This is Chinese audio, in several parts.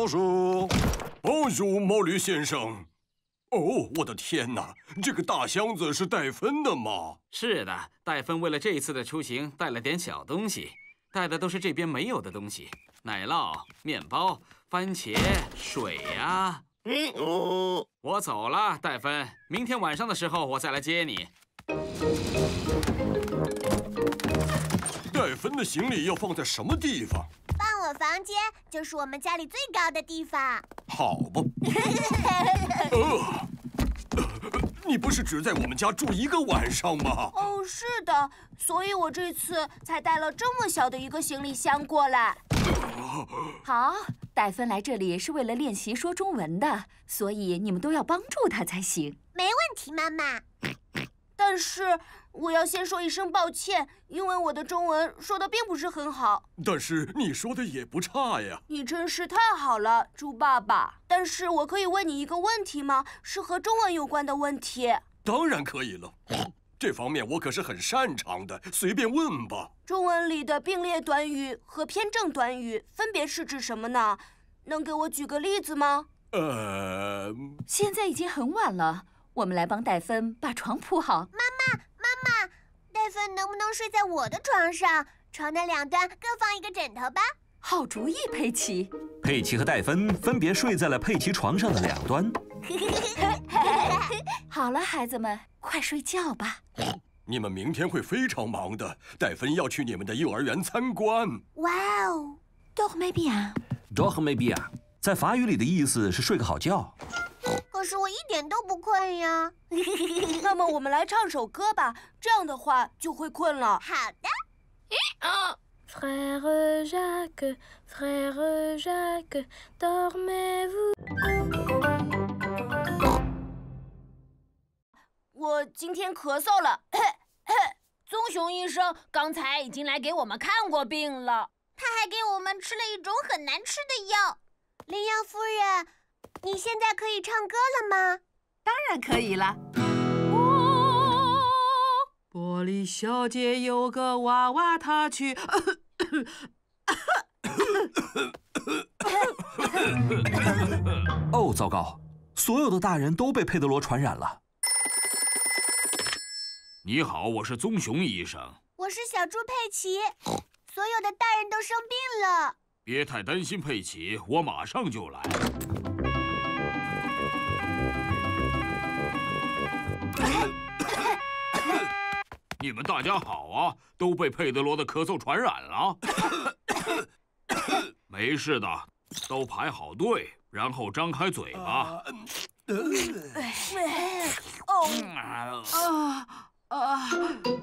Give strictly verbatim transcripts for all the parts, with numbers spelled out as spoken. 老鼠。哦呦，毛驴先生。 哦，我的天哪！这个大箱子是戴芬的吗？是的，戴芬为了这一次的出行带了点小东西，带的都是这边没有的东西：奶酪、面包、番茄、水呀、啊。嗯哦，我走了，戴芬。明天晚上的时候我再来接你。戴芬的行李要放在什么地方？ 放我房间，就是我们家里最高的地方。好吧。呃，你不是只在我们家住一个晚上吗？哦，是的，所以我这次才带了这么小的一个行李箱过来。好，戴芬来这里是为了练习说中文的，所以你们都要帮助她才行。没问题，妈妈。但是。 我要先说一声抱歉，因为我的中文说的并不是很好。但是你说的也不差呀。你真是太好了，猪爸爸。但是我可以问你一个问题吗？是和中文有关的问题。当然可以了，这方面我可是很擅长的，随便问吧。中文里的并列短语和偏正短语分别是指什么呢？能给我举个例子吗？呃，现在已经很晚了，我们来帮戴芬把床铺好。妈妈。 妈妈，戴芬能不能睡在我的床上？床的两端各放一个枕头吧。好主意，佩奇。佩奇和戴芬分别睡在了佩奇床上的两端。好了，孩子们，快睡觉吧。你们明天会非常忙的。戴芬要去你们的幼儿园参观。哇哦 ，dormez bien，dormez bien， 在法语里的意思是睡个好觉。 可是我一点都不困呀。那么我们来唱首歌吧，这样的话就会困了。好的。Frère Jacques, Frère Jacques, dormez-vous。我今天咳嗽了，棕熊医生刚才已经来给我们看过病了，他还给我们吃了一种很难吃的药。羚羊夫人。 你现在可以唱歌了吗？当然可以了。玻璃小姐有个娃娃，她去。哦，糟糕！所有的大人都被佩德罗传染了。你好，我是棕熊医生。我是小猪佩奇。所有的大人都生病了。别太担心，佩奇，我马上就来。 你们大家好啊，都被佩德罗的咳嗽传染了。没事的，都排好队，然后张开嘴巴。哦啊啊！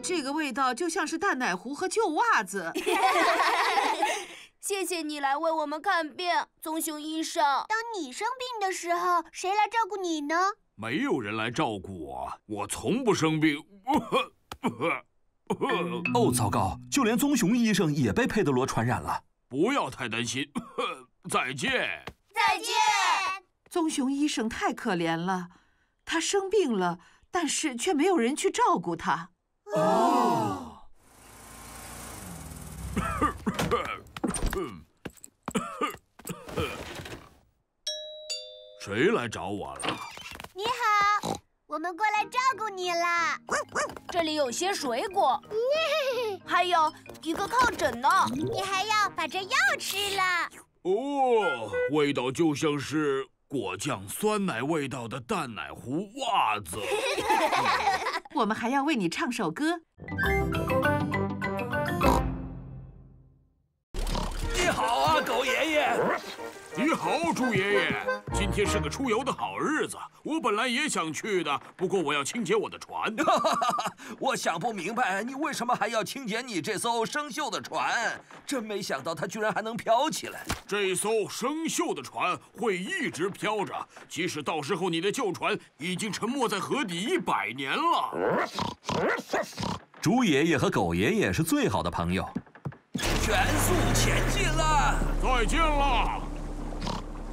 这个味道就像是大奶糊和旧袜子。谢谢你来为我们看病，棕熊医生。当你生病的时候，谁来照顾你呢？ 没有人来照顾我，我从不生病。哦，糟糕！就连棕熊医生也被佩德罗传染了。不要太担心，再见。再见。棕熊医生太可怜了，他生病了，但是却没有人去照顾他。哦。谁来找我了？ 你好，我们过来照顾你啦。这里有些水果，还有一个靠枕呢。你还要把这药吃了。哦，味道就像是果酱酸奶味道的淡奶糊袜子。我们还要为你唱首歌。你好啊，狗爷爷。 你好，猪爷爷。今天是个出游的好日子，我本来也想去的，不过我要清洁我的船。我想不明白，你为什么还要清洁你这艘生锈的船？真没想到它居然还能飘起来。这艘生锈的船会一直飘着，即使到时候你的旧船已经沉没在河底一百年了。猪爷爷和狗爷爷是最好的朋友。全速前进了！再见了。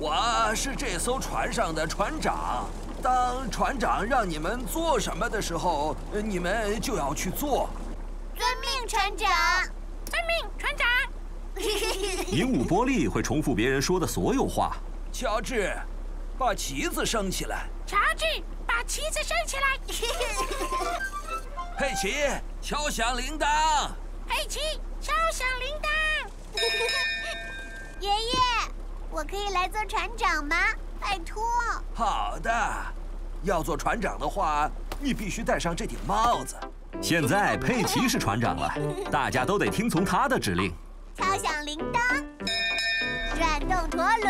我是这艘船上的船长。当船长让你们做什么的时候，你们就要去做。遵命，船长。遵命，船长。鹦鹉波利会重复别人说的所有话，乔治，把旗子升起来。乔治，把旗子升起来。佩奇，敲响铃铛。佩奇，敲响铃铛。爷爷，我可以来做船长吗？拜托。好的，要做船长的话，你必须戴上这顶帽子。现在佩奇是船长了，大家都得听从他的指令。敲响铃铛，转动舵轮。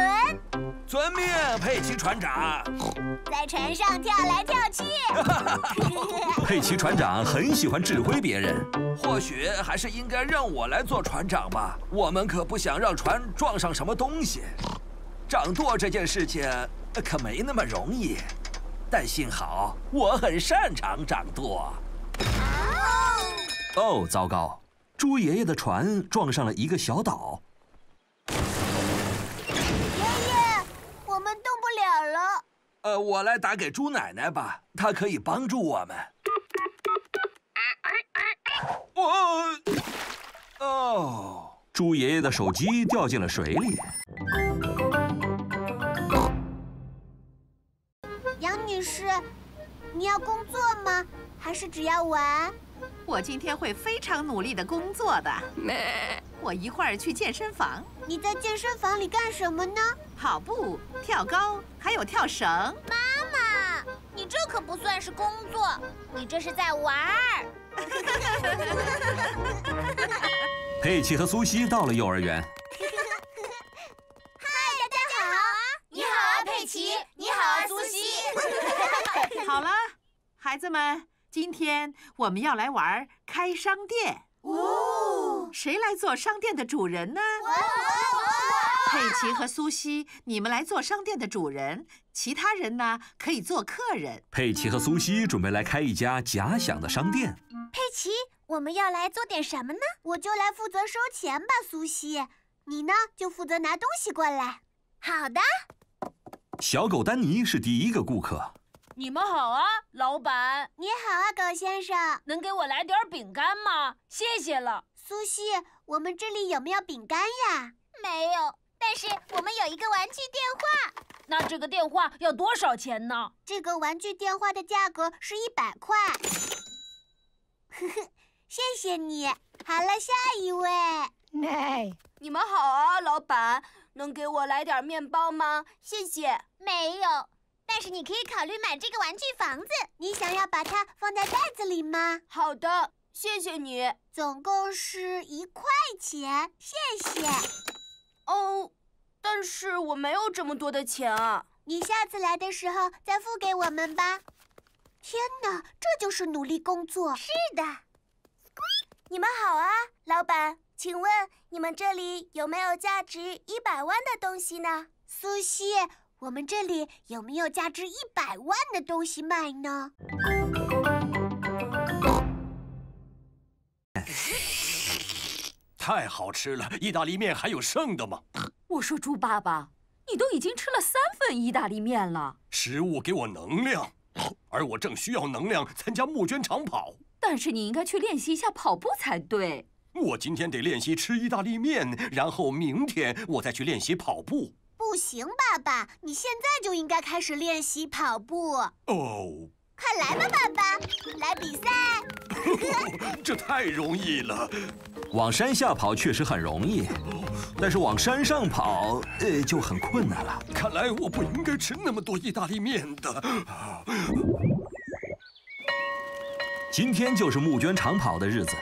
遵命，佩奇船长。在船上跳来跳去。佩奇船长很喜欢指挥别人。或许还是应该让我来做船长吧，我们可不想让船撞上什么东西。掌舵这件事情可没那么容易，但幸好我很擅长掌舵。哦，糟糕！猪爷爷的船撞上了一个小岛。 了，呃，我来打给猪奶奶吧，她可以帮助我们。哦，哦，猪爷爷的手机掉进了水里。杨女士，你要工作吗？还是只要玩？我今天会非常努力的工作的。我一会儿去健身房。你在健身房里干什么呢？跑步、跳高，还有跳绳。妈妈，你这可不算是工作，你这是在玩儿。佩奇和苏西到了幼儿园。嗨，大家好啊！你好啊，佩奇！你好啊，苏西！好了，孩子们。 今天我们要来玩开商店哦，谁来做商店的主人呢？佩奇和苏西，你们来做商店的主人，其他人呢可以做客人。佩奇和苏西准备来开一家假想的商店。佩奇，我们要来做点什么呢？我就来负责收钱吧，苏西，你呢就负责拿东西过来。好的。小狗丹尼是第一个顾客。 你们好啊，老板。你好啊，狗先生。能给我来点饼干吗？谢谢了。苏西，我们这里有没有饼干呀？没有，但是我们有一个玩具电话。那这个电话要多少钱呢？这个玩具电话的价格是一百块。呵呵，谢谢你。好了，下一位。哎，你们好啊，老板。能给我来点面包吗？谢谢。没有。 但是你可以考虑买这个玩具房子，你想要把它放在袋子里吗？好的，谢谢你。总共是一块钱，谢谢。哦，但是我没有这么多的钱啊。你下次来的时候再付给我们吧。天哪，这就是努力工作。是的。你们好啊，老板，请问你们这里有没有价值一百万的东西呢？苏西。 我们这里有没有价值一百万的东西卖呢？太好吃了，意大利面还有剩的吗？我说猪爸爸，你都已经吃了三份意大利面了。食物给我能量，而我正需要能量参加募捐长跑。但是你应该去练习一下跑步才对。我今天得练习吃意大利面，然后明天我再去练习跑步。 不行，爸爸，你现在就应该开始练习跑步。哦，快来吧，爸爸，来比赛！这太容易了。往山下跑确实很容易，但是往山上跑，呃，就很困难了。看来我不应该吃那么多意大利面的。今天就是募捐长跑的日子。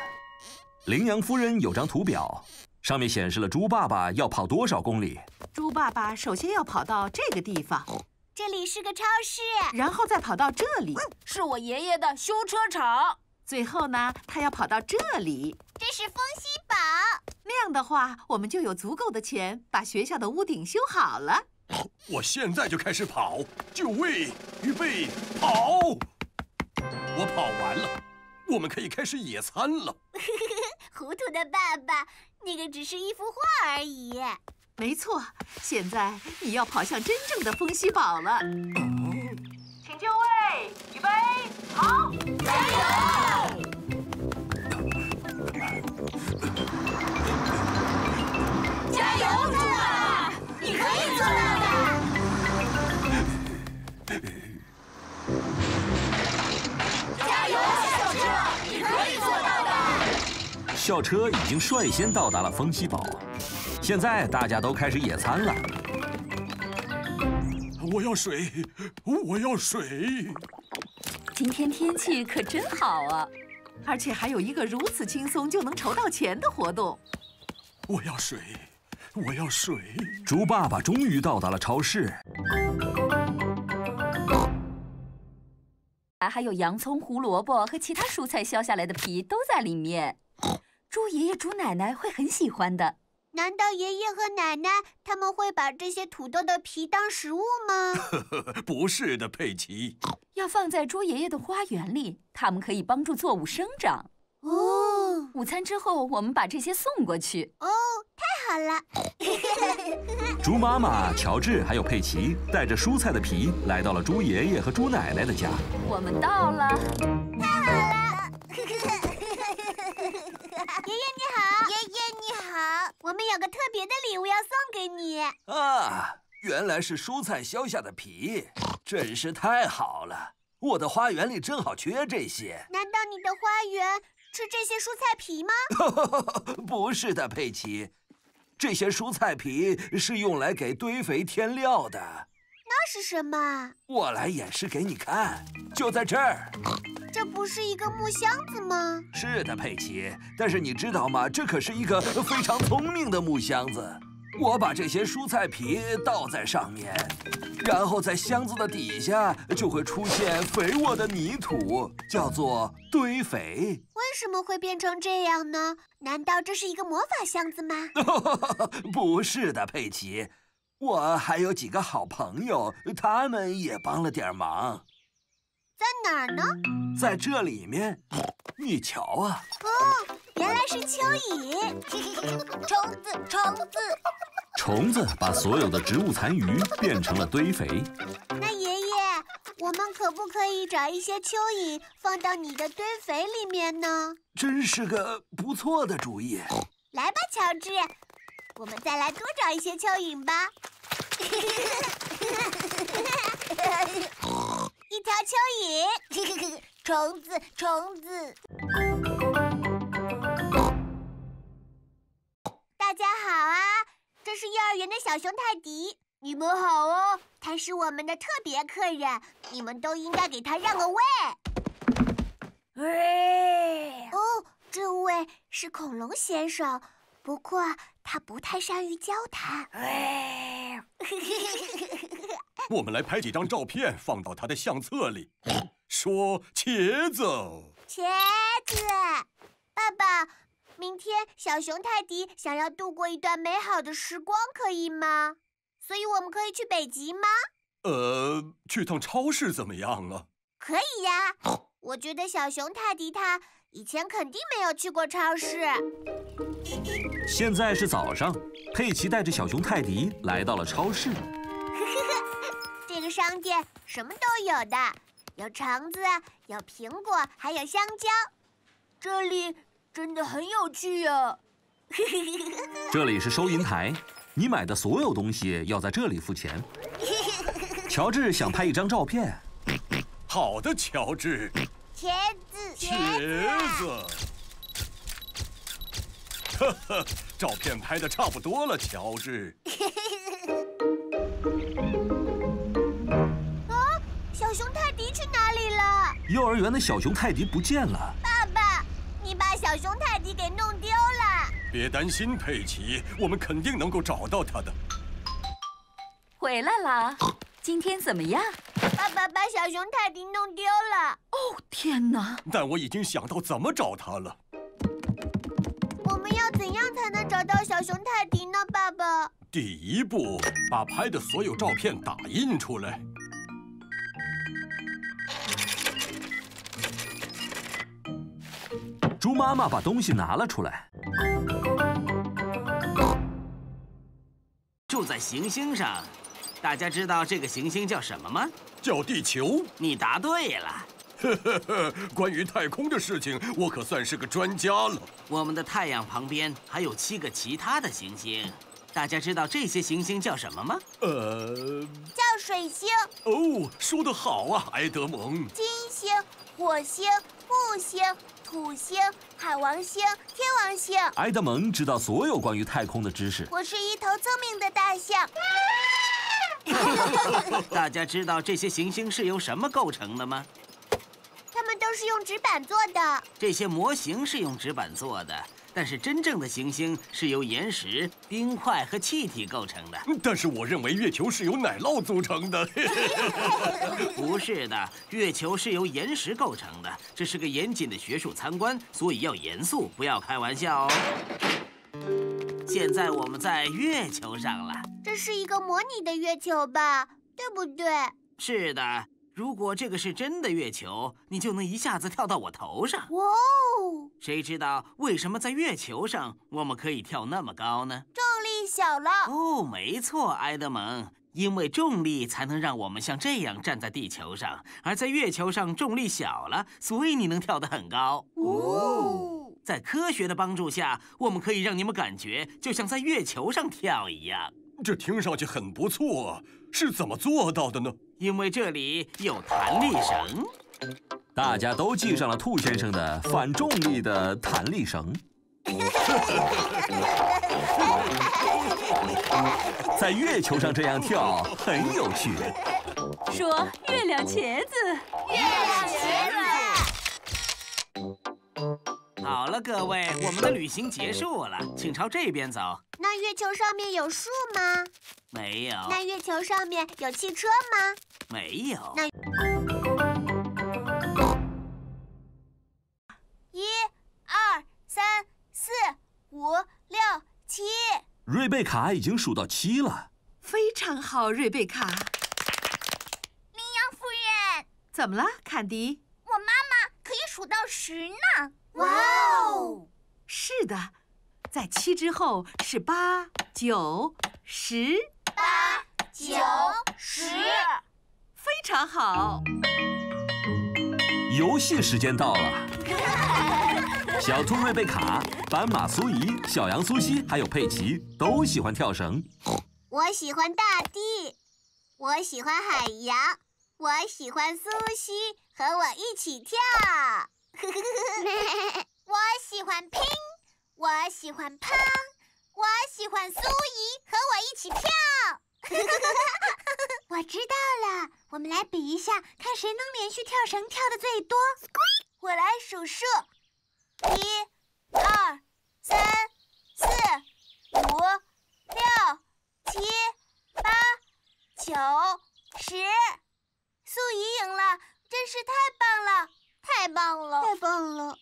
羚羊夫人有张图表。 上面显示了猪爸爸要跑多少公里。猪爸爸首先要跑到这个地方，这里是个超市，然后再跑到这里，是我爷爷的修车厂。最后呢，他要跑到这里，这是风息堡。那样的话，我们就有足够的钱把学校的屋顶修好了。我现在就开始跑，就位，预备，跑！我跑完了，我们可以开始野餐了。糊涂的爸爸。 那个只是一幅画而已。没错，现在你要跑向真正的风息堡了。请就位，预备，跑！加油！加油，猪爸爸！你可以做到的。校车已经率先到达了风息堡，现在大家都开始野餐了。我要水，我要水！今天天气可真好啊，而且还有一个如此轻松就能筹到钱的活动。我要水，我要水！猪爸爸终于到达了超市。 还有洋葱、胡萝卜和其他蔬菜削下来的皮都在里面，猪爷爷、猪奶奶会很喜欢的。难道爷爷和奶奶他们会把这些土豆的皮当食物吗？不是的，佩奇。要放在猪爷爷的花园里，它们可以帮助作物生长。哦，午餐之后我们把这些送过去。哦，太好了。猪妈妈、乔治还有佩奇带着蔬菜的皮来到了猪爷爷和猪奶奶的家。我们到了，太好了！爷爷你好，爷爷你好，我们有个特别的礼物要送给你。啊，原来是蔬菜削下的皮，真是太好了！我的花园里正好缺这些。难道你的花园吃这些蔬菜皮吗？不是的，佩奇。 这些蔬菜皮是用来给堆肥添料的。那是什么？我来演示给你看，就在这儿。这不是一个木箱子吗？是的，佩奇。但是你知道吗？这可是一个非常聪明的木箱子。我把这些蔬菜皮倒在上面，然后在箱子的底下就会出现肥沃的泥土，叫做堆肥。 为什么会变成这样呢？难道这是一个魔法箱子吗？不是的，佩奇，我还有几个好朋友，他们也帮了点忙。在哪儿呢？在这里面，你瞧啊！哦，原来是蚯蚓、虫子、虫子。虫子把所有的植物残余变成了堆肥。那爷爷。 我们可不可以找一些蚯蚓放到你的堆肥里面呢？真是个不错的主意。来吧，乔治，我们再来多找一些蚯蚓吧。一条蚯蚓，虫子，虫子。大家好啊，这是幼儿园的小熊泰迪。 你们好哦，他是我们的特别客人，你们都应该给他让个位。喂，哦，这位是恐龙先生，不过他不太善于交谈。喂，我们来拍几张照片，放到他的相册里。说茄子，茄子，爸爸，明天小熊泰迪想要度过一段美好的时光，可以吗？ 所以我们可以去北极吗？呃，去趟超市怎么样啊？可以呀、啊，我觉得小熊泰迪他以前肯定没有去过超市。现在是早上，佩奇带着小熊泰迪来到了超市。这个商店什么都有的，有橙子，有苹果，还有香蕉。这里真的很有趣啊！这里是收银台。 你买的所有东西要在这里付钱。乔治想拍一张照片。好的，乔治。茄子，茄子。呵呵，照片拍的差不多了，乔治。啊，小熊泰迪去哪里了？幼儿园的小熊泰迪不见了。爸爸，你把小熊泰迪给弄丢了。 别担心，佩奇，我们肯定能够找到他的。回来了，今天怎么样？爸爸把小熊泰迪弄丢了。哦，天哪！但我已经想到怎么找他了。我们要怎样才能找到小熊泰迪呢，爸爸？第一步，把拍的所有照片打印出来。 猪妈妈把东西拿了出来。住在行星上，大家知道这个行星叫什么吗？叫地球。你答对了。呵呵呵，关于太空的事情，我可算是个专家了。我们的太阳旁边还有七个其他的行星，大家知道这些行星叫什么吗？呃，叫水星。哦，说得好啊，埃德蒙。金星、火星、木星。 土土星、海王星、天王星。埃德蒙知道所有关于太空的知识。我是一头聪明的大象。大家知道这些行星是由什么构成的吗？它们都是用纸板做的。这些模型是用纸板做的。 但是真正的行星是由岩石、冰块和气体构成的。但是我认为月球是由奶酪组成的。不是的，月球是由岩石构成的。这是个严谨的学术参观，所以要严肃，不要开玩笑哦。现在我们在月球上了。这是一个模拟的月球吧？对不对？是的，如果这个是真的月球，你就能一下子跳到我头上。哇哦！ 谁知道为什么在月球上我们可以跳那么高呢？重力小了。哦，没错，埃德蒙，因为重力才能让我们像这样站在地球上，而在月球上重力小了，所以你能跳得很高。哦，在科学的帮助下，我们可以让你们感觉就像在月球上跳一样。这听上去很不错啊，是怎么做到的呢？因为这里有弹力绳。 大家都系上了兔先生的反重力的弹力绳。在月球上这样跳很有趣。说月亮茄子，月亮茄子。好了，各位，我们的旅行结束了，请朝这边走。那月球上面有树吗？没有。那月球上面有汽车吗？没有。那。 五六七，瑞贝卡已经数到七了，非常好，瑞贝卡。羚羊夫人，怎么了，坎迪？我妈妈可以数到十呢。哇哦！是的，在七之后是八、九、十。八、九、十，非常好。游戏时间到了。小兔瑞贝卡、斑马苏怡、小羊苏西，还有佩奇，都喜欢跳绳。我喜欢大地，我喜欢海洋，我喜欢苏西，和我一起跳。我喜欢拼，我喜欢胖，我喜欢苏怡，和我一起跳。我知道了，我们来比一下，看谁能连续跳绳跳得最多。我来数数。 一、二、三、四、五、六、七、八、九、十，素怡赢了，真是太棒了，太棒了，太棒了！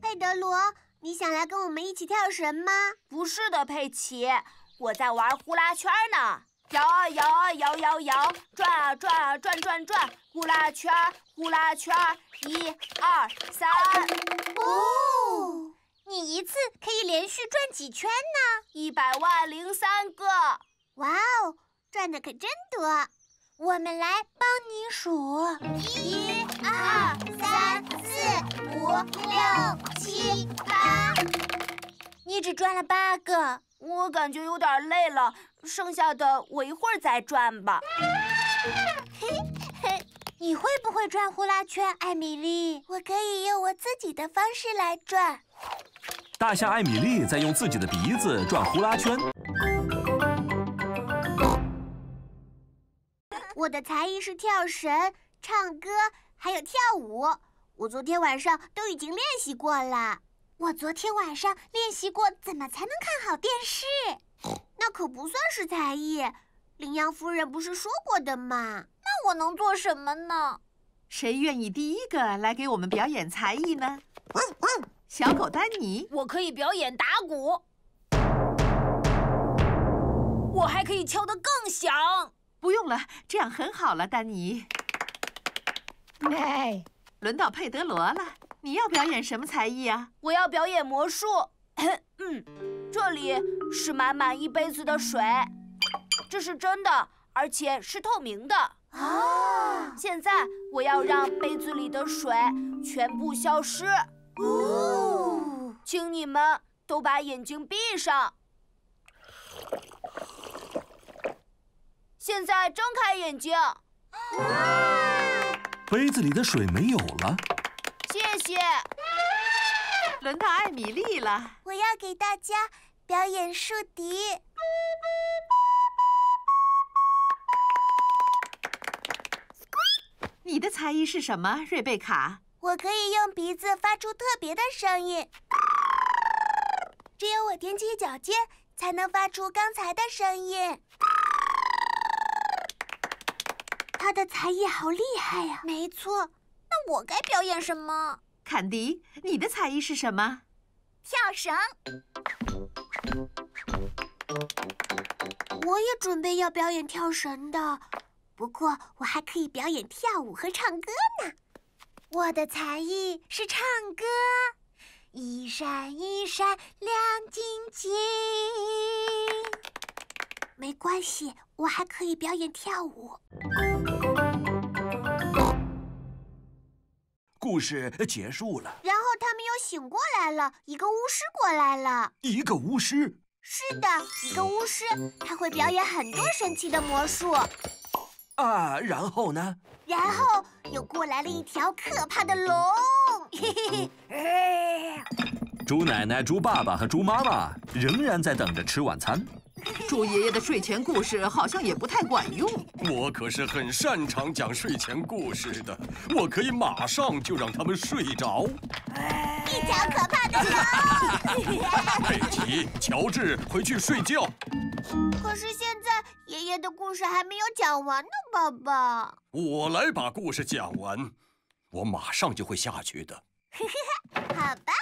佩德罗，你想来跟我们一起跳绳吗？不是的，佩奇，我在玩呼啦圈呢。 摇啊摇啊摇摇摇，转啊转啊转转转，呼啦圈呼啦圈，一二三。哦，你一次可以连续转几圈呢？一百万零三个。哇哦，转的可真多！我们来帮你数：一、二、三、四、五、六、七、八。你只转了八个。 我感觉有点累了，剩下的我一会儿再转吧。你会不会转呼啦圈，艾米丽？我可以用我自己的方式来转。大象艾米丽在用自己的鼻子转呼啦圈。我的才艺是跳绳、唱歌，还有跳舞。我昨天晚上都已经练习过了。 我昨天晚上练习过怎么才能看好电视，那可不算是才艺。羚羊夫人不是说过的吗？那我能做什么呢？谁愿意第一个来给我们表演才艺呢？小狗丹尼，我可以表演打鼓，我还可以敲得更响。不用了，这样很好了，丹尼。哎，轮到佩德罗了。 你要表演什么才艺啊？我要表演魔术。嗯，这里是满满一杯子的水，这是真的，而且是透明的。啊！现在我要让杯子里的水全部消失。哦，请你们都把眼睛闭上。现在睁开眼睛。哇！杯子里的水没有了。谢。轮到艾米丽了，我要给大家表演竖笛。 你的才艺是什么，瑞贝卡？我可以用鼻子发出特别的声音，只有我踮起脚尖才能发出刚才的声音。他的才艺好厉害呀！没错，那我该表演什么？坎迪，你的才艺是什么？跳绳。我也准备要表演跳绳的。 不过，我还可以表演跳舞和唱歌呢。我的才艺是唱歌，一闪一闪亮晶晶。没关系，我还可以表演跳舞。故事结束了。然后他们又醒过来了，一个巫师过来了。一个巫师？是的，一个巫师，他会表演很多神奇的魔术。 啊，然后呢？然后又过来了一条可怕的龙。嘿嘿，猪奶奶、猪爸爸和猪妈妈仍然在等着吃晚餐。猪爷爷的睡前故事好像也不太管用。我可是很擅长讲睡前故事的，我可以马上就让他们睡着。一条可怕的龙。佩奇、乔治，回去睡觉。可是现在。 爷爷的故事还没有讲完呢，爸爸。我来把故事讲完，我马上就会下去的。好吧，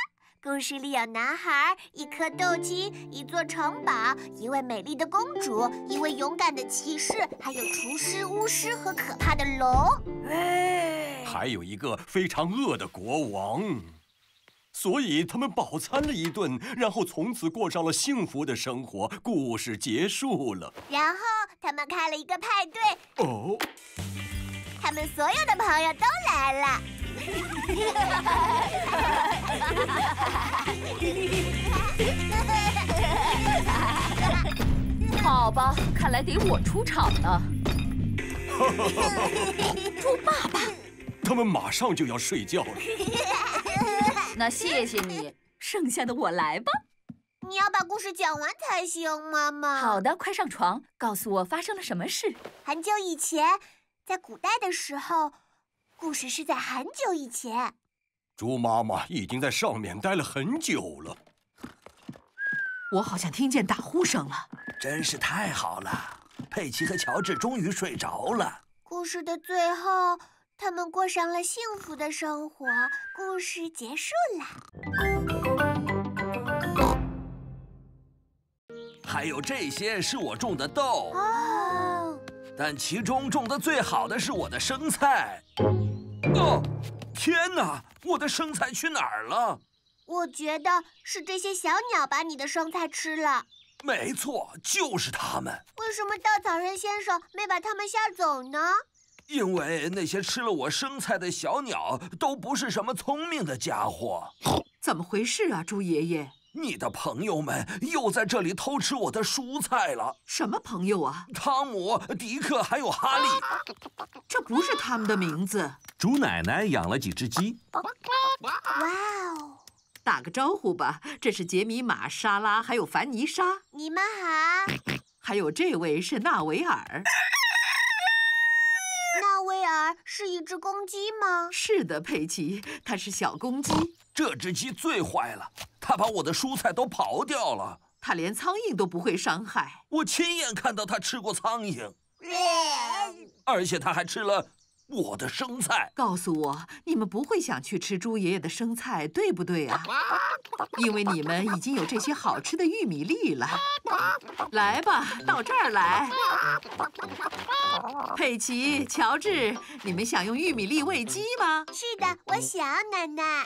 故事里有男孩、一颗豆荠、一座城堡、一位美丽的公主、一位勇敢的骑士，还有厨师、巫师和可怕的龙。还有一个非常饿的国王，所以他们饱餐了一顿，然后从此过上了幸福的生活。故事结束了。然后。 他们开了一个派对哦，他们所有的朋友都来了。好吧，看来得我出场了。猪爸爸，他们马上就要睡觉了。那谢谢你，剩下的我来吧。 你要把故事讲完才行，妈妈。好的，快上床，告诉我发生了什么事。很久以前，在古代的时候，故事是在很久以前。猪妈妈已经在上面待了很久了。我好像听见打呼声了，真是太好了！佩奇和乔治终于睡着了。故事的最后，他们过上了幸福的生活。故事结束了。 还有这些是我种的豆，哦、但其中种的最好的是我的生菜。哦，天哪！我的生菜去哪儿了？我觉得是这些小鸟把你的生菜吃了。没错，就是它们。为什么稻草人先生没把它们吓走呢？因为那些吃了我生菜的小鸟都不是什么聪明的家伙。怎么回事啊，猪爷爷？ 你的朋友们又在这里偷吃我的蔬菜了。什么朋友啊？汤姆、迪克还有哈利。这不是他们的名字。猪奶奶养了几只鸡。哇哦！打个招呼吧，这是杰米玛、莎拉还有凡妮莎。你们好。还有这位是纳维尔。纳维尔是一只公鸡吗？是的，佩奇，它是小公鸡。这只鸡最坏了。 他把我的蔬菜都刨掉了，他连苍蝇都不会伤害。我亲眼看到他吃过苍蝇，而且他还吃了我的生菜。告诉我，你们不会想去吃猪爷爷的生菜，对不对啊？因为你们已经有这些好吃的玉米粒了。来吧，到这儿来。佩奇、乔治，你们想用玉米粒喂鸡吗？是的，我想，奶奶。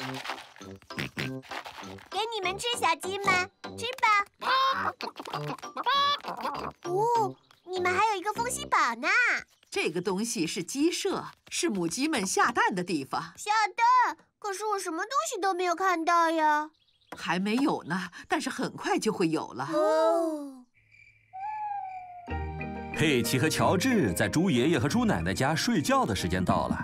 给你们吃，小鸡们，吃吧。哦，你们还有一个风息堡呢。这个东西是鸡舍，是母鸡们下蛋的地方。下蛋？可是我什么东西都没有看到呀。还没有呢，但是很快就会有了。哦。佩奇和乔治在猪爷爷和猪奶奶家睡觉的时间到了。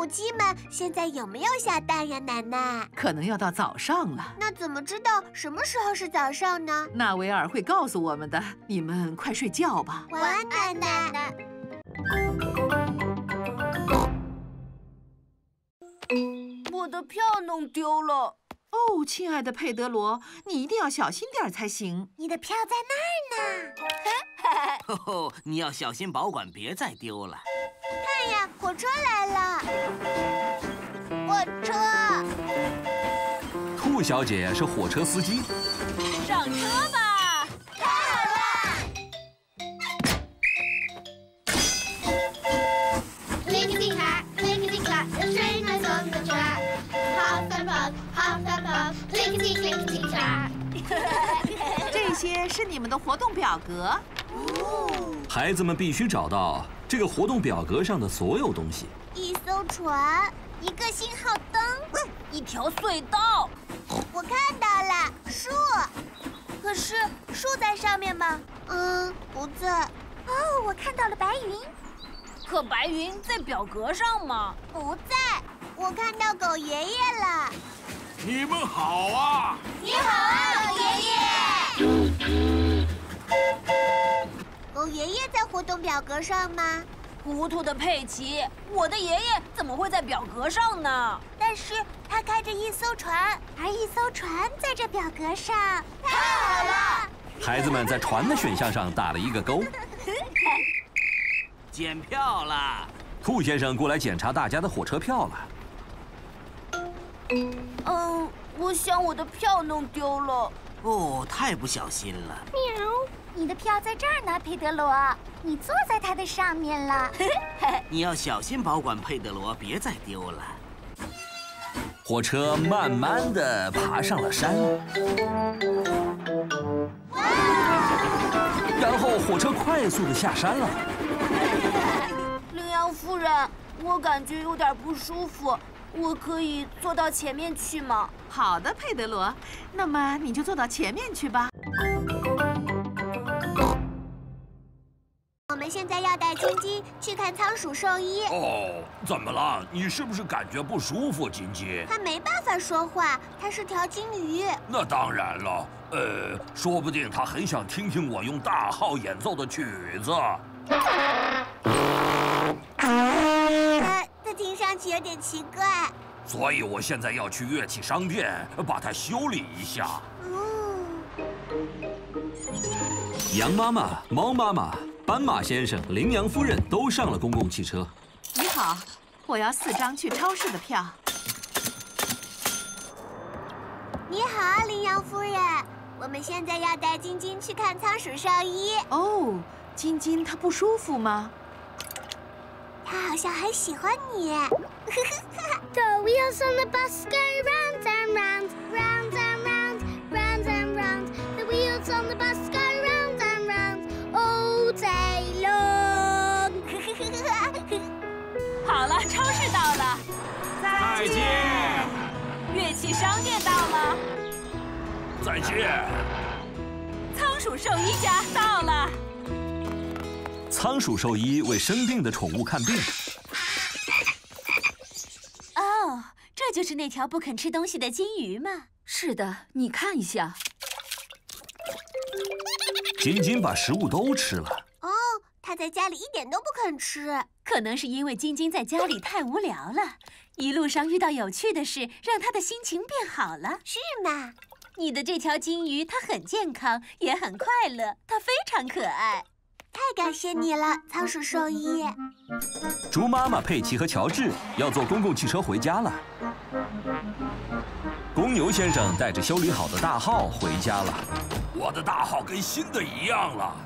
母鸡们现在有没有下蛋呀，奶奶？可能要到早上了。那怎么知道什么时候是早上呢？纳维尔会告诉我们的。你们快睡觉吧。晚安，奶奶。奶奶我的票弄丢了。 哦，亲爱的佩德罗，你一定要小心点才行。你的票在那儿呢。哦，你要小心保管，别再丢了。看呀，火车来了！火车。兔小姐是火车司机。上车吧！太好了！推个地卡，推个地卡，谁能送个车？ 这些是你们的活动表格。孩子们必须找到这个活动表格上的所有东西：一艘船，一个信号灯，一条隧道。我看到了树，可是树在上面吗？嗯，不在。哦，我看到了白云，可白云在表格上吗？不在。 我看到狗爷爷了，你们好啊！你好啊，狗爷爷。狗爷爷在活动表格上吗？糊涂的佩奇，我的爷爷怎么会在表格上呢？但是他开着一艘船，而一艘船在这表格上。太好了！孩子们在船的选项上打了一个勾。检票了，兔先生过来检查大家的火车票了。 嗯，我想我的票弄丢了。哦，太不小心了。喵，你的票在这儿呢，佩德罗，你坐在它的上面了。你要小心保管，佩德罗，别再丢了。火车慢慢地爬上了山，然后火车快速地下山了。羚羊夫人，我感觉有点不舒服。 我可以坐到前面去吗？好的，佩德罗，那么你就坐到前面去吧。我们现在要带金金去看仓鼠兽医。哦，怎么了？你是不是感觉不舒服，金金？他没办法说话，他是条金鱼。那当然了，呃，说不定他很想听听我用大号演奏的曲子。听上去有点奇怪，所以我现在要去乐器商店把它修理一下。嗯。羊妈妈、猫妈妈、斑马先生、羚羊夫人都上了公共汽车。你好，我要四张去超市的票。你好，羚羊夫人，我们现在要带晶晶去看仓鼠兽医。哦，晶晶她不舒服吗？ 他好像很喜欢你。The wheels on the bus go round and round, round and round, round and round. The wheels on the bus go round and round all day long. 好了，超市到了，再见。乐器商店到了，再见。仓鼠兽医家到了。 仓鼠兽医为生病的宠物看病。哦，这就是那条不肯吃东西的金鱼吗？是的，你看一下。金金把食物都吃了。哦，它在家里一点都不肯吃，可能是因为金金在家里太无聊了。一路上遇到有趣的事，让它的心情变好了。是吗？你的这条金鱼，它很健康，也很快乐，它非常可爱。 太感谢你了，仓鼠兽医。猪妈妈佩奇和乔治要坐公共汽车回家了。公牛先生带着修理好的大号回家了。我的大号跟新的一样了。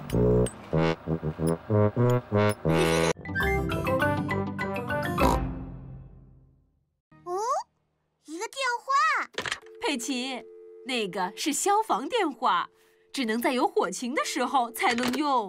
哦，一个电话。佩奇，那个是消防电话，只能在有火情的时候才能用。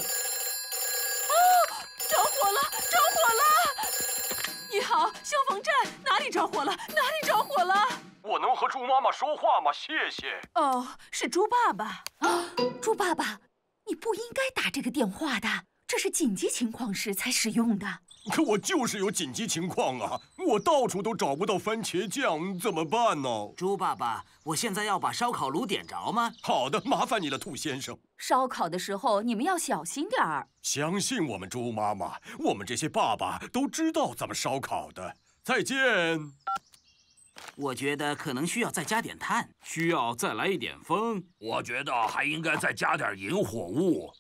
消防站哪里着火了？哪里着火了？我能和猪妈妈说话吗？谢谢。哦，是猪爸爸啊！猪爸爸，你不应该打这个电话的，这是紧急情况时才使用的。可我就是有紧急情况啊！我到处都找不到番茄酱，怎么办呢？猪爸爸，我现在要把烧烤炉点着吗？好的，麻烦你了，兔先生。烧烤的时候你们要小心点儿。相信我们，猪妈妈，我们这些爸爸都知道怎么烧烤的。再见。我觉得可能需要再加点碳，需要再来一点风。我觉得还应该再加点引火物。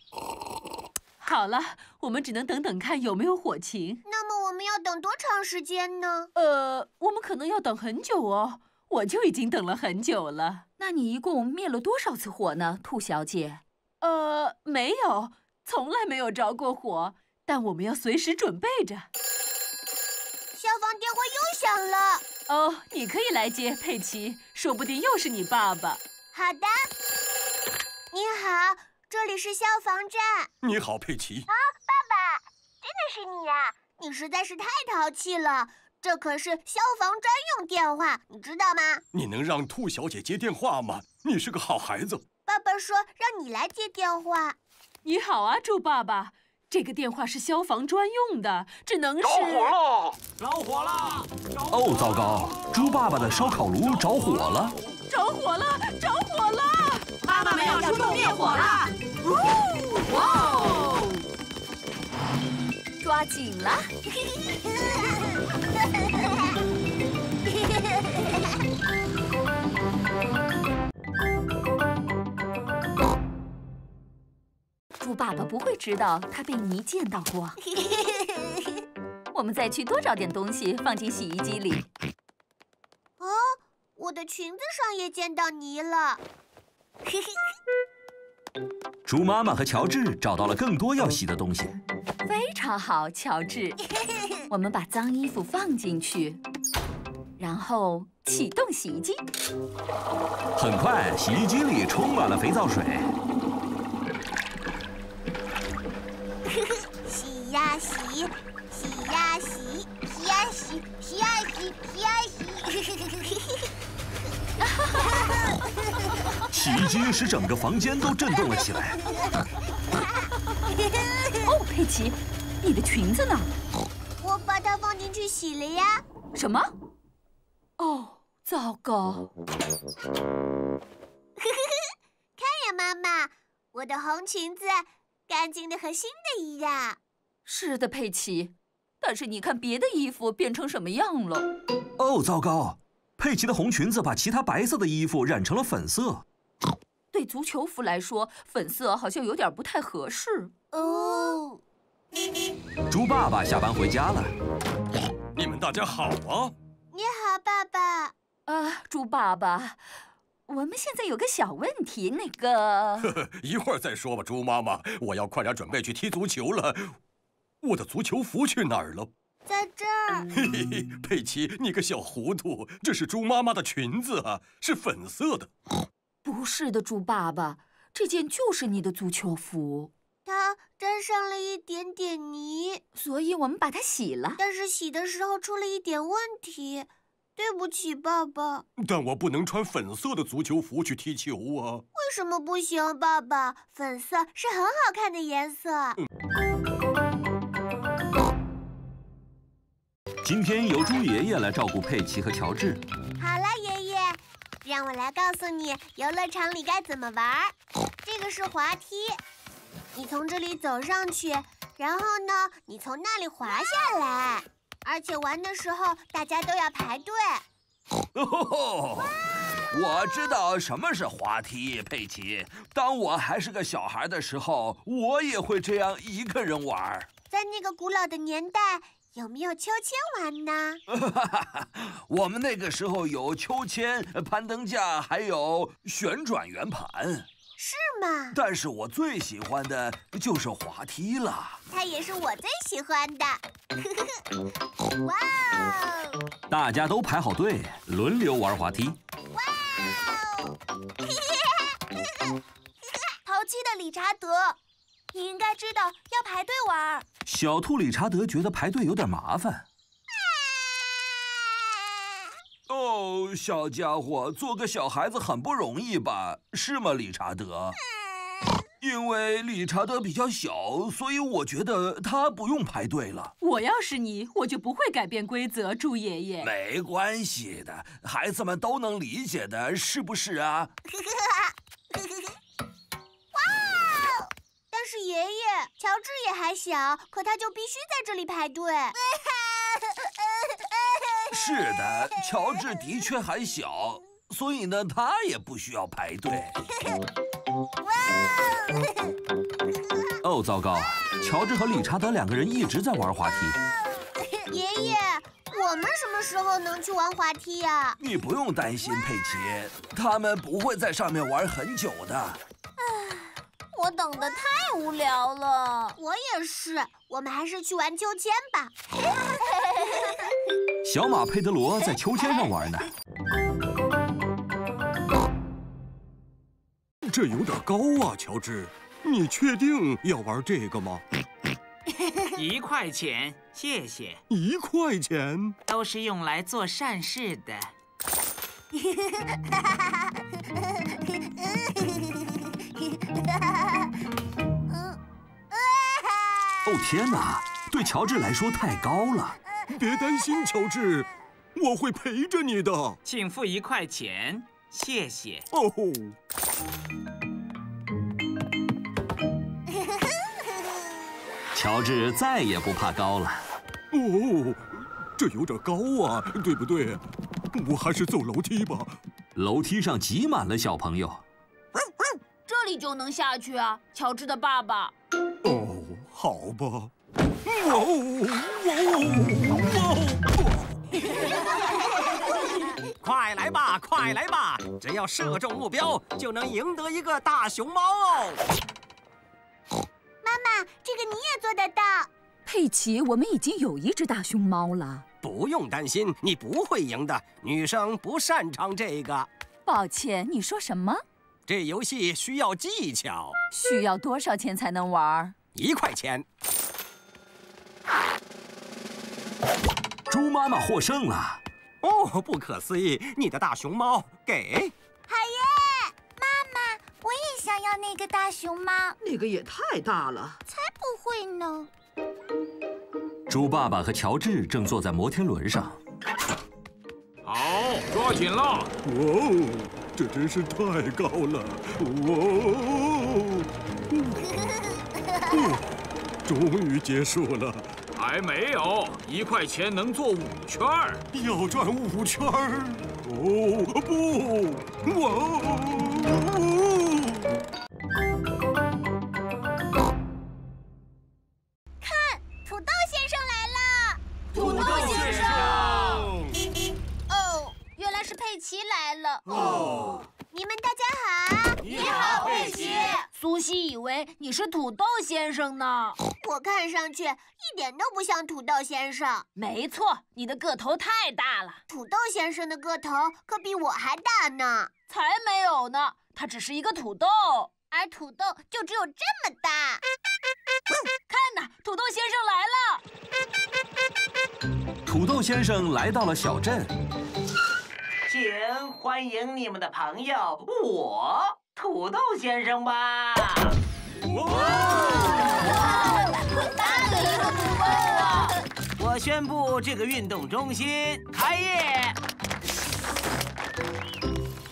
好了，我们只能等等看有没有火情。那么我们要等多长时间呢？呃，我们可能要等很久哦。我就已经等了很久了。那你一共灭了多少次火呢，兔小姐？呃，没有，从来没有着过火。但我们要随时准备着。消防电话又响了。哦，你可以来接，佩奇，说不定又是你爸爸。好的。你好。这里是消防站。你好，佩奇。啊，爸爸，真的是你呀、啊！你实在是太淘气了。这可是消防专用电话，你知道吗？你能让兔小姐接电话吗？你是个好孩子。爸爸说让你来接电话。你好啊，猪爸爸。这个电话是消防专用的，只能是。着火了！着火了！哦，糟糕！猪爸爸的烧烤炉着火了！着火了！着火了！妈妈们要出动灭火了！哇哦！抓紧了！猪爸爸不会知道他被泥溅到过。我们再去多找点东西放进洗衣机里。哦，我的裙子上也溅到泥了。猪妈妈和乔治找到了更多要洗的东西，非常好，乔治。我们把脏衣服放进去，然后启动洗衣机。很快，洗衣机里充满了肥皂水。洗呀洗，洗呀洗，洗呀洗，洗呀洗，洗呀洗。洗衣机使整个房间都震动了起来。哦，佩奇，你的裙子呢？我把它放进去洗了呀。什么？哦，糟糕！看呀，妈妈，我的红裙子干净的和新的一样。是的，佩奇，但是你看别的衣服变成什么样了？哦，糟糕！佩奇的红裙子把其他白色的衣服染成了粉色。对足球服来说，粉色好像有点不太合适。哦。猪爸爸下班回家了。你们大家好啊！你好，爸爸。啊，猪爸爸，我们现在有个小问题，那个……呵呵，一会儿再说吧，猪妈妈。我要快点准备去踢足球了。我的足球服去哪儿了？在这儿，嘿嘿，佩奇，你个小糊涂，这是猪妈妈的裙子啊，是粉色的。不是的，猪爸爸，这件就是你的足球服。它沾上了一点点泥，所以我们把它洗了。但是洗的时候出了一点问题，对不起，爸爸。但我不能穿粉色的足球服去踢球啊。为什么不行，爸爸？粉色是很好看的颜色。嗯，今天由猪爷爷来照顾佩奇和乔治。好了，爷爷，让我来告诉你游乐场里该怎么玩。这个是滑梯，你从这里走上去，然后呢，你从那里滑下来。而且玩的时候大家都要排队。哦，我知道什么是滑梯，佩奇。当我还是个小孩的时候，我也会这样一个人玩。在那个古老的年代。有没有秋千玩呢？我们那个时候有秋千、攀登架，还有旋转圆盘。是吗？但是我最喜欢的就是滑梯了。它也是我最喜欢的。哇哦！大家都排好队，轮流玩滑梯。哇哦！淘气的理查德。你应该知道要排队玩。小兔理查德觉得排队有点麻烦。哦，小家伙，做个小孩子很不容易吧？是吗，理查德？因为理查德比较小，所以我觉得他不用排队了。我要是你，我就不会改变规则，猪爷爷。没关系的，孩子们都能理解的，是不是啊？哇哦！但是爷爷，乔治也还小，可他就必须在这里排队。是的，乔治的确还小，所以呢，他也不需要排队。 哦，糟糕！乔治和理查德两个人一直在玩滑梯。爷爷，我们什么时候能去玩滑梯呀？你不用担心，佩奇，他们不会在上面玩很久的。唉，我等得太无聊了。我也是，我们还是去玩秋千吧。小马佩德罗在秋千上玩呢。 这有点高啊，乔治，你确定要玩这个吗？一块钱，谢谢。一块钱都是用来做善事的。哦天哪，对乔治来说太高了。别担心，乔治，我会陪着你的。请付一块钱。 谢谢。哦。乔治再也不怕高了。哦，这有点高啊，对不对？我还是走楼梯吧。楼梯上挤满了小朋友。这里就能下去啊，乔治的爸爸。哦，好吧。哦，哦，哦。 快来吧，快来吧！只要射中目标，就能赢得一个大熊猫哦。妈妈，这个你也做得到。佩奇，我们已经有一只大熊猫了。不用担心，你不会赢的。女生不擅长这个。抱歉，你说什么？这游戏需要技巧。需要多少钱才能玩？一块钱。猪妈妈获胜了。 哦，不可思议！你的大熊猫给，好耶！妈妈，我也想要那个大熊猫，那个也太大了，才不会呢。猪爸爸和乔治正坐在摩天轮上，好，抓紧了！哇哦，这真是太高了！哇哦，哦，终于结束了。 还没有，一块钱能做五圈儿，要转五圈儿。哦不，哇哦！看，土豆先生来了。土豆先生。哦，原来是佩奇来了。哦。你们大家好。你好，佩奇。苏西以为你是土豆先生呢。 我看上去一点都不像土豆先生。没错，你的个头太大了。土豆先生的个头可比我还大呢。才没有呢，他只是一个土豆，而土豆就只有这么大。看呐，土豆先生来了。土豆先生来到了小镇。请欢迎你们的朋友，我土豆先生吧。哇！ 大的一个土豆啊！我宣布这个运动中心开业，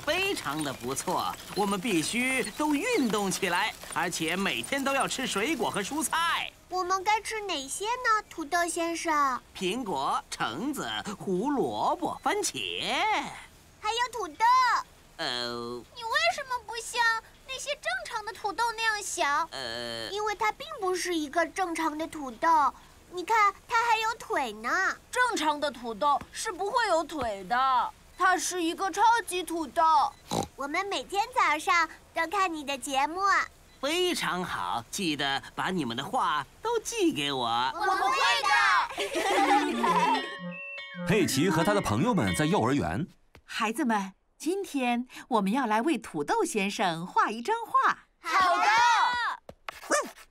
非常的不错。我们必须都运动起来，而且每天都要吃水果和蔬菜。我们该吃哪些呢，土豆先生？苹果、橙子、胡萝卜、番茄，还有土豆。呃，你为什么不像？ 那些正常的土豆那样小，呃，因为它并不是一个正常的土豆。你看，它还有腿呢。正常的土豆是不会有腿的，它是一个超级土豆。我们每天早上都看你的节目，非常好。记得把你们的话都寄给我，我们会的。佩奇和他的朋友们在幼儿园，孩子们。 今天我们要来为土豆先生画一张画。好的，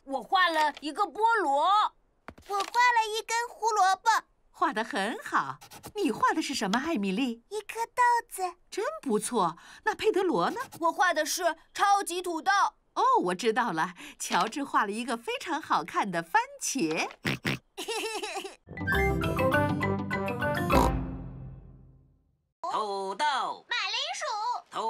我画了一个菠萝，我画了一根胡萝卜，画得很好。你画的是什么，艾米丽？一颗豆子，真不错。那佩德罗呢？我画的是超级土豆，哦，我知道了，乔治画了一个非常好看的番茄。土豆、马铃薯。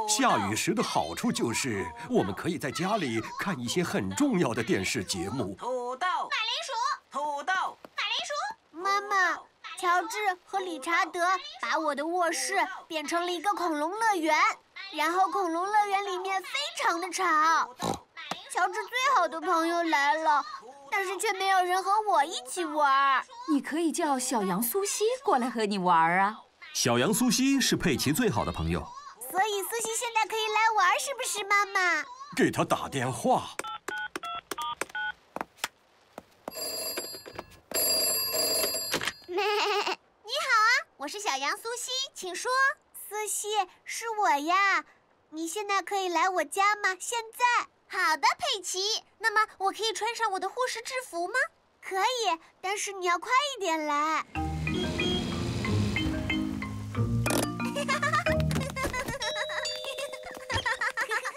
下雨时的好处就是我们可以在家里看一些很重要的电视节目。土豆、马铃薯、土豆、马铃薯。妈妈，乔治和理查德把我的卧室变成了一个恐龙乐园。 然后恐龙乐园里面非常的吵，乔治最好的朋友来了，但是却没有人和我一起玩。你可以叫小羊苏西过来和你玩啊。小羊苏西是佩奇最好的朋友，所以苏西现在可以来玩，是不是妈妈？给他打电话。你好啊，我是小羊苏西，请说。 苏西，是我呀！你现在可以来我家吗？现在。好的，佩奇。那么我可以穿上我的护士制服吗？可以，但是你要快一点来。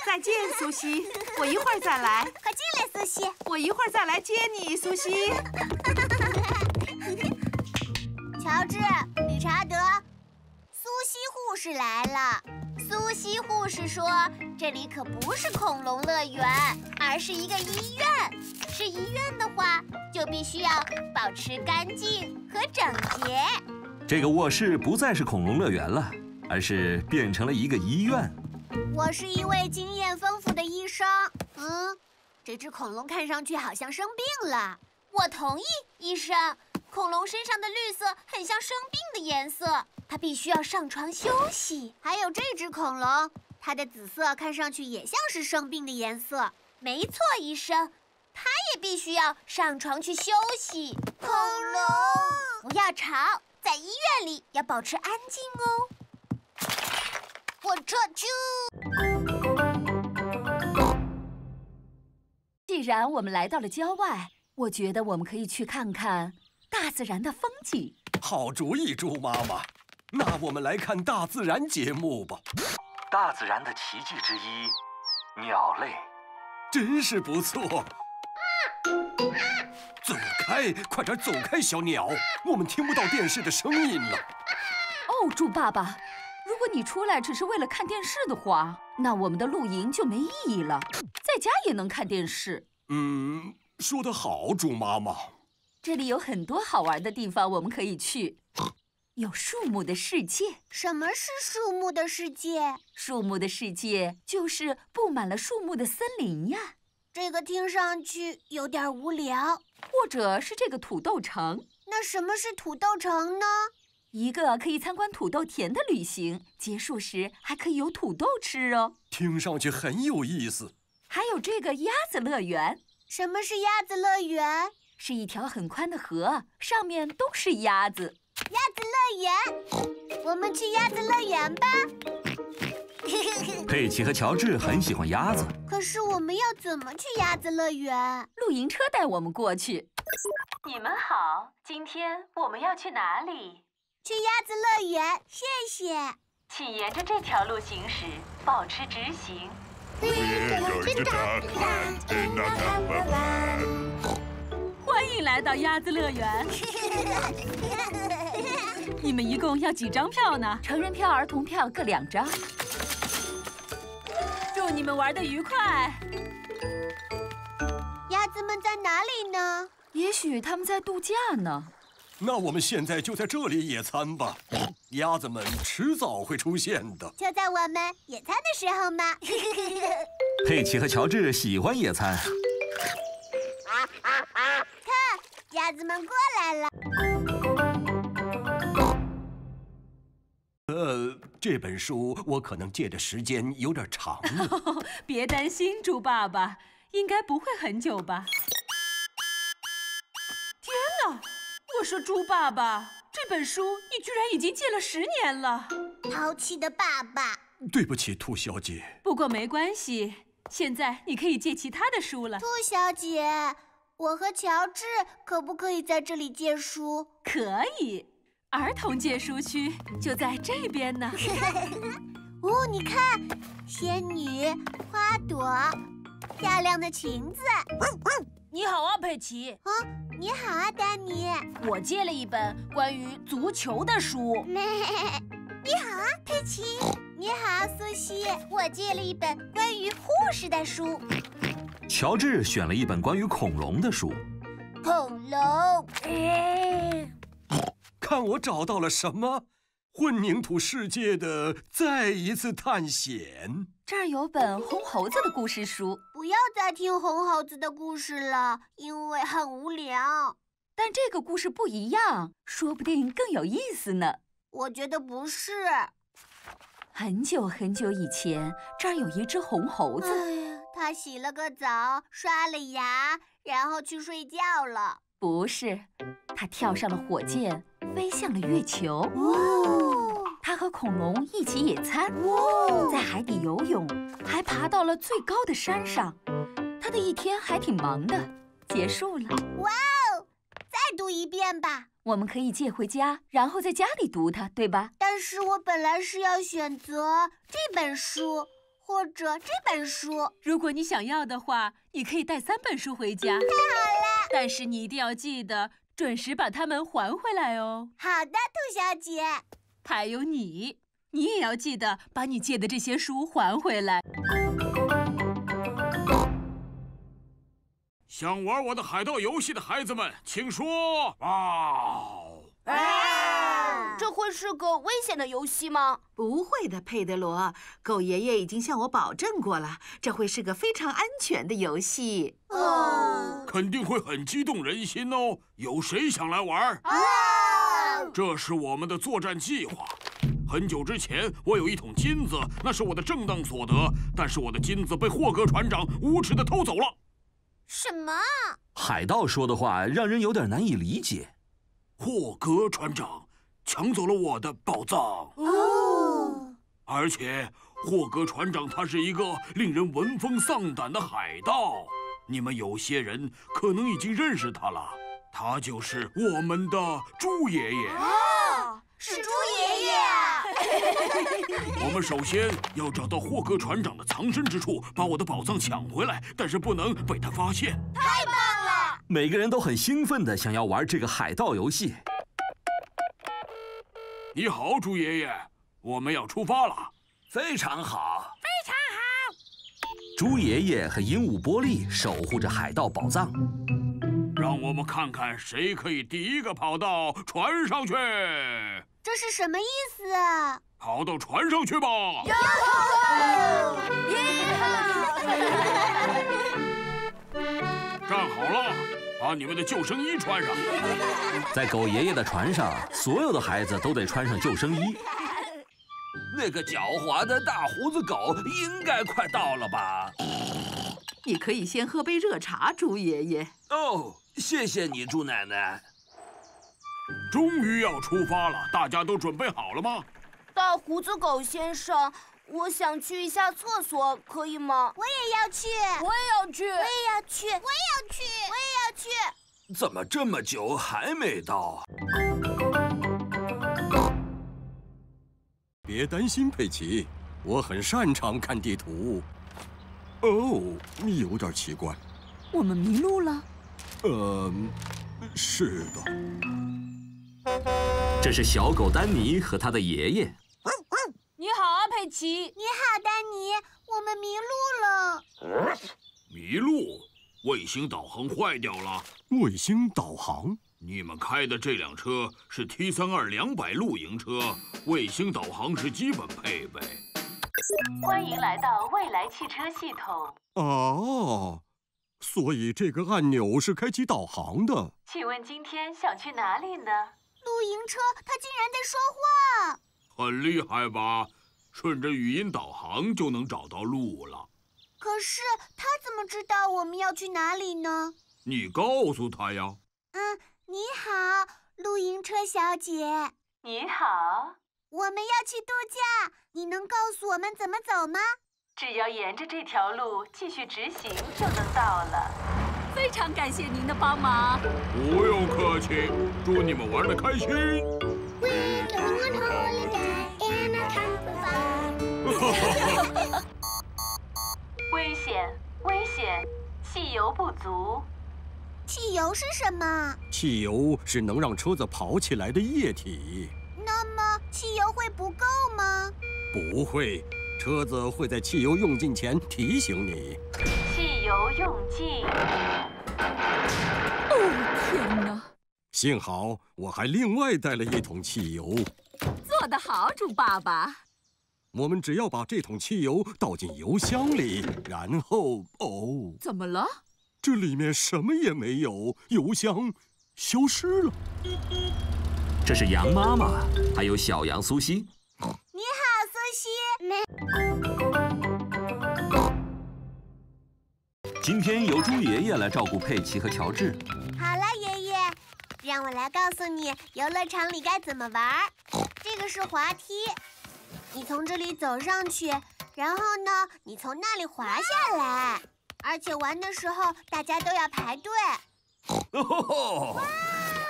再见，苏西。我一会儿再来。快进来，苏西。我一会儿再来接你，苏西。乔治，理查德。 苏西护士来了。苏西护士说：“这里可不是恐龙乐园，而是一个医院。是医院的话，就必须要保持干净和整洁。”这个卧室不再是恐龙乐园了，而是变成了一个医院。我是一位经验丰富的医生。嗯，这只恐龙看上去好像生病了。我同意，医生。恐龙身上的绿色很像生病的颜色。 它必须要上床休息。还有这只恐龙，它的紫色看上去也像是生病的颜色。没错，医生，它也必须要上床去休息。恐龙，不要吵，在医院里要保持安静哦。火车啾！既然我们来到了郊外，我觉得我们可以去看看大自然的风景。好主意，猪妈妈。 那我们来看大自然节目吧。大自然的奇迹之一，鸟类，真是不错。走开，快点走开，小鸟，我们听不到电视的声音了。哦，猪爸爸，如果你出来只是为了看电视的话，那我们的露营就没意义了。在家也能看电视。嗯，说得好，猪妈妈。这里有很多好玩的地方，我们可以去。 有树木的世界。什么是树木的世界？树木的世界就是布满了树木的森林呀。这个听上去有点无聊。或者是这个土豆城。那什么是土豆城呢？一个可以参观土豆田的旅行，结束时还可以有土豆吃哦。听上去很有意思。还有这个鸭子乐园。什么是鸭子乐园？是一条很宽的河，上面都是鸭子。 鸭子乐园，我们去鸭子乐园吧。佩奇和乔治很喜欢鸭子，可是我们要怎么去鸭子乐园？露营车带我们过去。你们好，今天我们要去哪里？去鸭子乐园，谢谢。请沿着这条路行驶，保持直行。欢迎来到鸭子乐园。你们一共要几张票呢？成人票、儿童票各两张。祝你们玩得愉快。鸭子们在哪里呢？也许他们在度假呢。那我们现在就在这里野餐吧。鸭子们迟早会出现的。就在我们野餐的时候吗？佩奇和乔治喜欢野餐。 看，鸭子们过来了。呃，这本书我可能借的时间有点长了。哦，别担心，猪爸爸，应该不会很久吧？天哪！我说猪爸爸，这本书你居然已经借了十年了。淘气的爸爸。对不起，兔小姐。不过没关系。 现在你可以借其他的书了，兔小姐。我和乔治可不可以在这里借书？可以，儿童借书区就在这边呢。哦，你看，仙女、花朵、漂亮的裙子。你好啊，佩奇。啊，你好啊，丹尼。我借了一本关于足球的书。你好啊，佩奇。你好，苏西。我借了一本关于护士的书。乔治选了一本关于恐龙的书。恐龙。哎、看我找到了什么！ 混凝土世界的再一次探险。这儿有本红猴子的故事书。不要再听红猴子的故事了，因为很无聊。但这个故事不一样，说不定更有意思呢。我觉得不是。很久很久以前，这儿有一只红猴子。哎，它洗了个澡，刷了牙，然后去睡觉了。不是，它跳上了火箭。 飞向了月球。哦，他和恐龙一起野餐，哦，在海底游泳，还爬到了最高的山上。他的一天还挺忙的，结束了。哇哦！再读一遍吧。我们可以借回家，然后在家里读它，对吧？但是我本来是要选择这本书或者这本书。如果你想要的话，你可以带三本书回家。太好了！但是你一定要记得。 准时把它们还回来哦。好的，兔小姐。还有你，你也要记得把你借的这些书还回来。想玩我的海盗游戏的孩子们，请说啊！啊这会是个危险的游戏吗？不会的，佩德罗，狗爷爷已经向我保证过了，这会是个非常安全的游戏。哦。 肯定会很激动人心哦！有谁想来玩？啊！这是我们的作战计划。很久之前，我有一桶金子，那是我的正当所得，但是我的金子被霍格船长无耻地偷走了。什么？海盗说的话让人有点难以理解。霍格船长抢走了我的宝藏。哦。而且，霍格船长他是一个令人闻风丧胆的海盗。 你们有些人可能已经认识他了，他就是我们的猪爷爷。哦，是猪爷爷啊！我们首先要找到霍格船长的藏身之处，把我的宝藏抢回来，但是不能被他发现。太棒了！每个人都很兴奋地想要玩这个海盗游戏。你好，猪爷爷，我们要出发了。非常好。非常好。 猪爷爷和鹦鹉波利守护着海盗宝藏，让我们看看谁可以第一个跑到船上去。这是什么意思啊？跑到船上去吧！站好了，把你们的救生衣穿上。在狗爷爷的船上，所有的孩子都得穿上救生衣。 那个狡猾的大胡子狗应该快到了吧？你可以先喝杯热茶，猪爷爷。哦，谢谢你，猪奶奶。终于要出发了，大家都准备好了吗？大胡子狗先生，我想去一下厕所，可以吗？我也要去，我也要去，我也要去，我也要去，我也要去。怎么这么久还没到？ 别担心，佩奇，我很擅长看地图。哦，你有点奇怪。我们迷路了。呃，是的。这是小狗丹尼和他的爷爷。你好啊，佩奇。你好，丹尼。我们迷路了。迷路？卫星导航坏掉了。卫星导航？ 你们开的这辆车是 T 三二二零零露营车，卫星导航是基本配备。欢迎来到未来汽车系统。哦，所以这个按钮是开启导航的。请问今天想去哪里呢？露营车，它竟然在说话。很厉害吧？顺着语音导航就能找到路了。可是它怎么知道我们要去哪里呢？你告诉它呀。嗯。 你好，露营车小姐。你好，我们要去度假，你能告诉我们怎么走吗？只要沿着这条路继续直行就能到了。非常感谢您的帮忙。不用客气，祝你们玩得开心。危险，危险！汽油不足。汽油是什么？汽油是能让车子跑起来的液体。那么汽油会不够吗？不会，车子会在汽油用尽前提醒你。汽油用尽。哦，天哪！幸好我还另外带了一桶汽油。做得好，猪爸爸。 我们只要把这桶汽油倒进油箱里，然后哦，怎么了？这里面什么也没有，油箱消失了。这是羊妈妈，还有小羊苏西。你好，苏西。今天由猪爷爷来照顾佩奇和乔治。好了，爷爷，让我来告诉你游乐场里该怎么玩。这个是滑梯。 你从这里走上去，然后呢，你从那里滑下来，而且玩的时候大家都要排队。哦，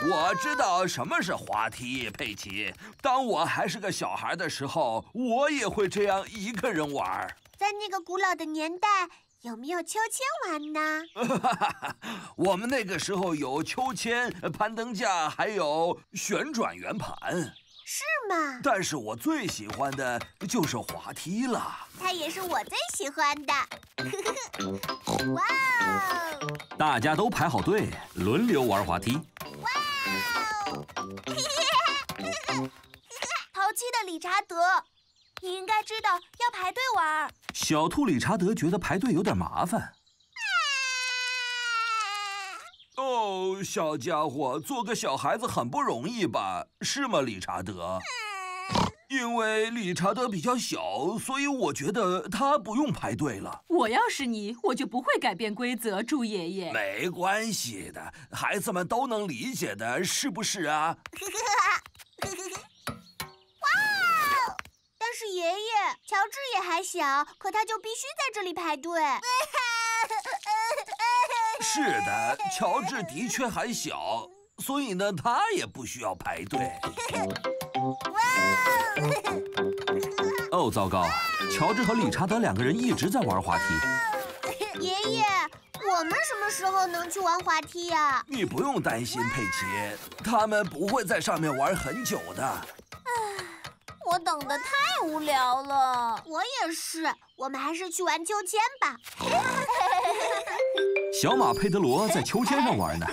我知道什么是滑梯，佩奇。当我还是个小孩的时候，我也会这样一个人玩。在那个古老的年代，有没有秋千玩呢？我们那个时候有秋千、攀登架，还有旋转圆盘。 是吗？但是我最喜欢的就是滑梯了。它也是我最喜欢的。哇哦！大家都排好队，轮流玩滑梯。哇哦！淘气的理查德，你应该知道要排队玩。小兔理查德觉得排队有点麻烦。 哦，小家伙，做个小孩子很不容易吧？是吗，理查德？因为理查德比较小，所以我觉得他不用排队了。我要是你，我就不会改变规则，猪爷爷。没关系的，孩子们都能理解的，是不是啊？哇哦！但是爷爷，乔治也还小，可他就必须在这里排队。是的，乔治的确还小，所以呢，他也不需要排队。哦，糟糕！乔治和理查德两个人一直在玩滑梯。爷爷，我们什么时候能去玩滑梯呀？你不用担心，佩奇，他们不会在上面玩很久的。 我等得太无聊了，我也是。我们还是去玩秋千吧。小马佩德罗在秋千上玩呢。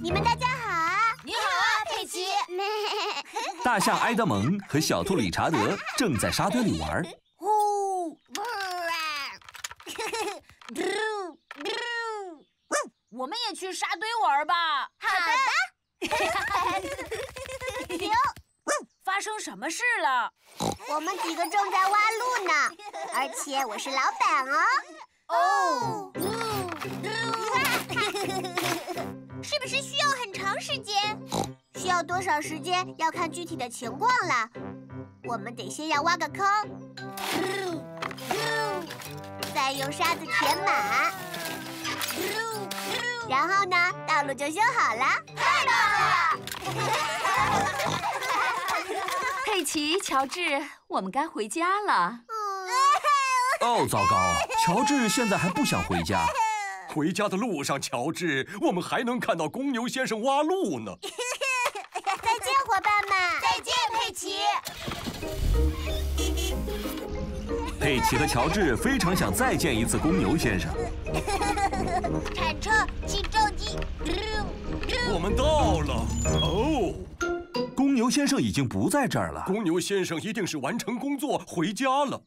你们大家好啊！你好啊，佩奇。大象埃德蒙和小兔理查德正在沙堆里玩。呼！我们也去沙堆玩吧。好的。 停！发生什么事了？我们几个正在挖路呢，而且我是老板哦。哦，是不是需要很长时间？需要多少时间要看具体的情况了。我们得先要挖个坑，再用沙子填满。 然后呢，道路就修好了，太棒了！佩奇、乔治，我们该回家了。哦，糟糕！乔治现在还不想回家。回家的路上，乔治，我们还能看到公牛先生挖路呢。再见，伙伴们！再见，佩奇。佩奇和乔治非常想再见一次公牛先生。 铲车，起重机。我们到了。哦，公牛先生已经不在这儿了。公牛先生一定是完成工作回家了。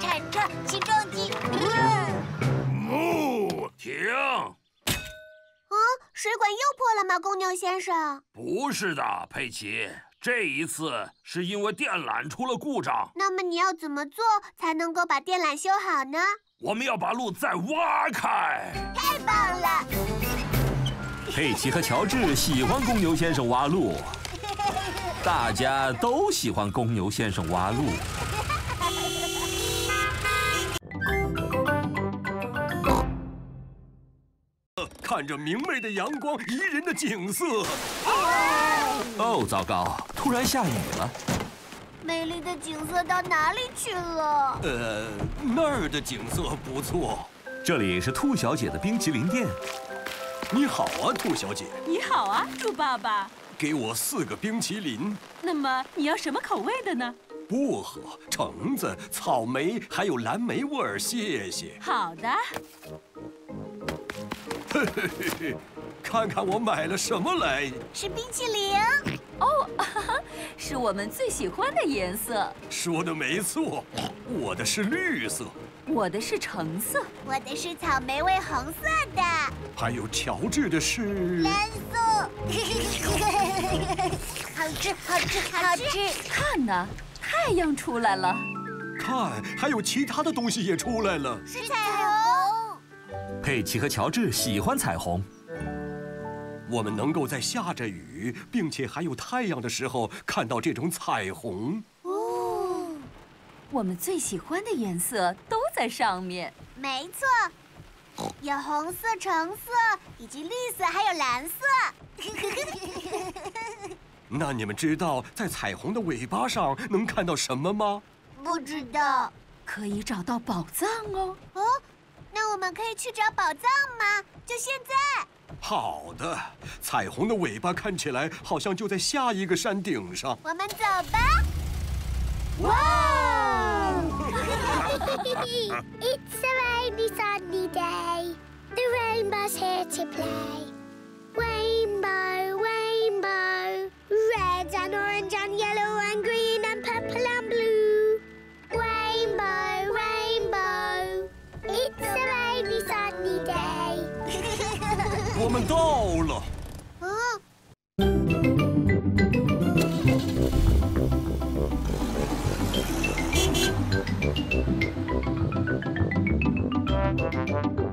铲车，起重机。哦，停！啊，水管又破了吗，公牛先生？不是的，佩奇。 这一次是因为电缆出了故障。那么你要怎么做才能够把电缆修好呢？我们要把路再挖开。太棒了！佩奇和乔治喜欢公牛先生挖路，大家都喜欢公牛先生挖路。看看着明媚的阳光，宜人的景色。哦，哦，糟糕，突然下雨了。美丽的景色到哪里去了？呃，那儿的景色不错。这里是兔小姐的冰淇淋店。你好啊，兔小姐。你好啊，兔爸爸。给我四个冰淇淋。那么你要什么口味的呢？ 薄荷、橙子、草莓，还有蓝莓味儿，谢谢。好的。嘿嘿嘿嘿，看看我买了什么来。是冰淇淋。哦，是我们最喜欢的颜色。说的没错，我的是绿色。我的是橙色。我的是草莓味红色的。还有乔治的是蓝色。好吃，好吃，好吃！看呐。 太阳出来了，看，还有其他的东西也出来了，是彩虹。佩奇和乔治喜欢彩虹。我们能够在下着雨，并且还有太阳的时候看到这种彩虹。哦，我们最喜欢的颜色都在上面。没错，有红色、橙色，以及绿色，还有蓝色。那你们知道在彩虹的尾巴上能看到什么吗？不知道。可以找到宝藏哦。哦，那我们可以去找宝藏吗？就现在。好的。彩虹的尾巴看起来好像就在下一个山顶上。我们走吧。哇 ！It's a rainy sunny day. The rainbow's here to play. Rainbow, rainbow. Red and orange and yellow and green and purple and blue. Rainbow, rainbow. It's a rainy sunny day. 我们到了。啊！